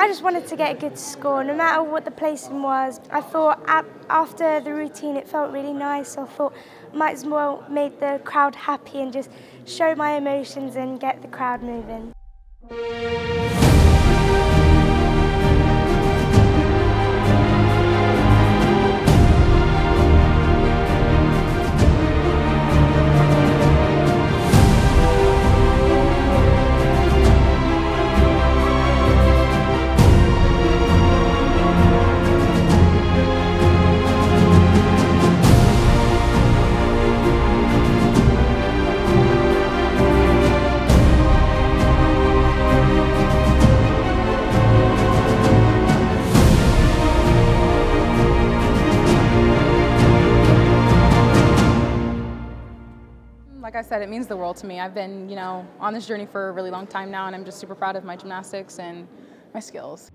I just wanted to get a good score, no matter what the placing was. I thought after the routine it felt really nice. I thought might as well make the crowd happy and just show my emotions and get the crowd moving. Like I said, it means the world to me. I've been, on this journey for a really long time now, and I'm just super proud of my gymnastics and my skills.